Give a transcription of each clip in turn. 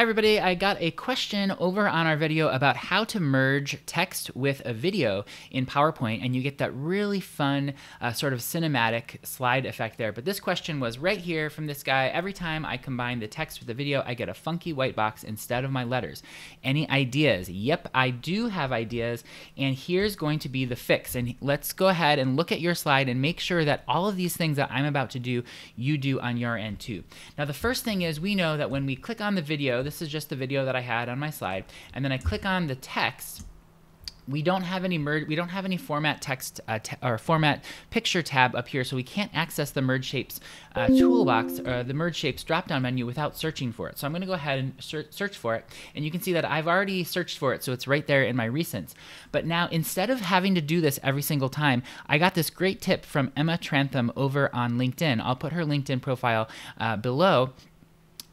Hi everybody, I got a question over on our video about how to merge text with a video in PowerPoint, and you get that really fun sort of cinematic slide effect there. But this question was right here from this guy. Every time I combine the text with the video, I get a funky white box instead of my letters. Any ideas? Yep, I do have ideas, and here's going to be the fix. And let's go ahead and look at your slide and make sure that all of these things that I'm about to do, you do on your end too. Now the first thing is we know that when we click on the video, this is just the video that I had on my slide, and then I click on the text. We don't have any format text or format picture tab up here, so we can't access the merge shapes toolbox or the merge shapes drop-down menu without searching for it. So I'm going to go ahead and search for it, and you can see that I've already searched for it, so it's right there in my recents. But now instead of having to do this every single time, I got this great tip from Emma Trantham over on LinkedIn. I'll put her LinkedIn profile below.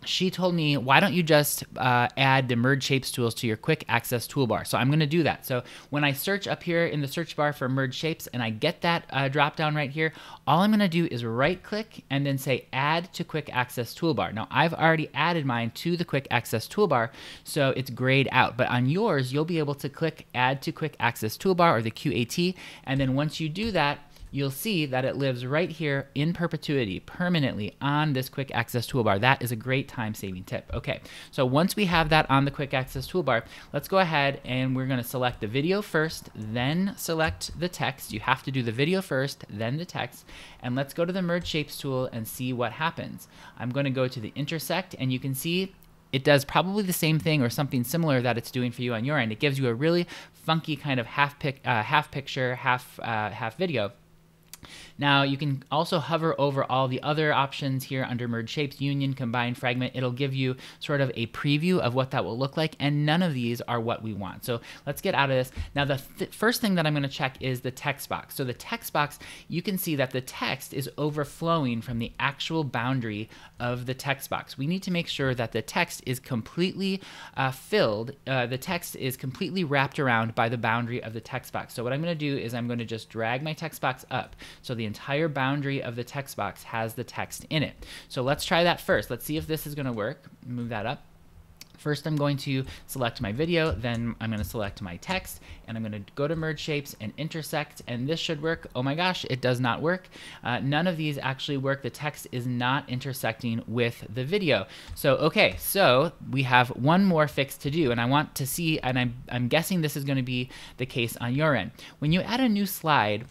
She told me, why don't you just add the merge shapes tools to your quick access toolbar? So I'm going to do that. So when I search up here in the search bar for merge shapes and I get that drop down right here, all I'm going to do is right click and then say add to quick access toolbar. Now I've already added mine to the quick access toolbar, so it's grayed out. But on yours, you'll be able to click add to quick access toolbar, or the QAT. And then once you do that, you'll see that it lives right here in perpetuity, permanently on this quick access toolbar. That is a great time-saving tip. Okay, so once we have that on the quick access toolbar, let's go ahead and we're going to select the video first, then select the text. You have to do the video first, then the text, and let's go to the merge shapes tool and see what happens. I'm going to go to the intersect, and you can see it does probably the same thing or something similar that it's doing for you on your end. It gives you a really funky kind of half picture, half video. Now you can also hover over all the other options here under merge shapes, union, combine, fragment. It'll give you sort of a preview of what that will look like, and none of these are what we want. So let's get out of this. Now the first thing that I'm going to check is the text box. So the text box, you can see that the text is overflowing from the actual boundary of the text box. We need to make sure that the text is completely the text is completely wrapped around by the boundary of the text box. So what I'm going to do is I'm going to just drag my text box up. So the entire boundary of the text box has the text in it. So let's try that first. Let's see if this is going to work. Move that up. First, I'm going to select my video, then I'm going to select my text, and I'm going to go to merge shapes and intersect, and this should work. Oh my gosh, it does not work. None of these actually work. The text is not intersecting with the video. So, okay, so we have one more fix to do, and I want to see, and I'm guessing this is going to be the case on your end. When you add a new slide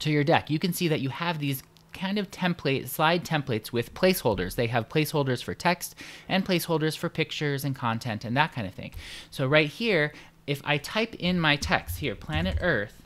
to your deck, you can see that you have these kind of slide templates with placeholders. They have placeholders for text and placeholders for pictures and content and that kind of thing. So right here, if I type in my text here, planet Earth,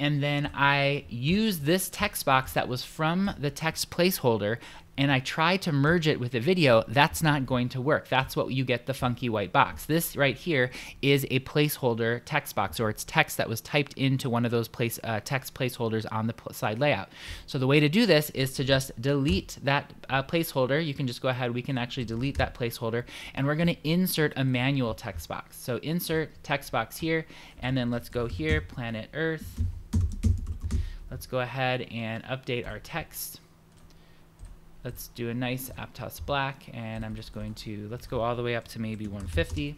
and then I use this text box that was from the text placeholder, and I try to merge it with a video, that's not going to work. That's what you get, the funky white box. This right here is a placeholder text box, or it's text that was typed into one of those text placeholders on the slide layout. So the way to do this is to just delete that placeholder. You can just go ahead, we can actually delete that placeholder, and we're gonna insert a manual text box. So insert text box here, and then let's go here, planet Earth. Let's go ahead and update our text. Let's do a nice Aptos black, and I'm just going to, let's go all the way up to maybe 150.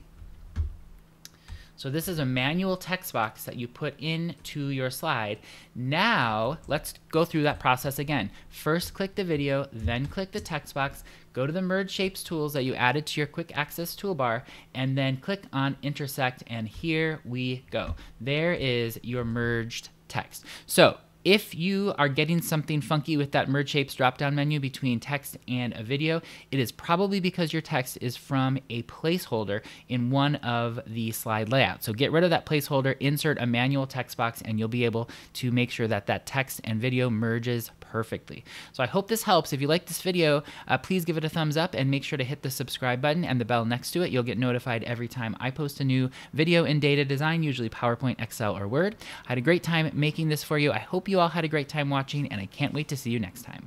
So this is a manual text box that you put into your slide. Now let's go through that process again. First click the video, then click the text box, go to the merge shapes tools that you added to your quick access toolbar, and then click on intersect, and here we go. There is your merged text. So if you are getting something funky with that merge shapes drop-down menu between text and a video, it is probably because your text is from a placeholder in one of the slide layouts. So get rid of that placeholder, insert a manual text box, and you'll be able to make sure that that text and video merges perfectly. So I hope this helps. If you like this video, please give it a thumbs up and make sure to hit the subscribe button and the bell next to it. You'll get notified every time I post a new video in data design, usually PowerPoint, Excel, or Word. I had a great time making this for you. I hope you all had a great time watching, and I can't wait to see you next time.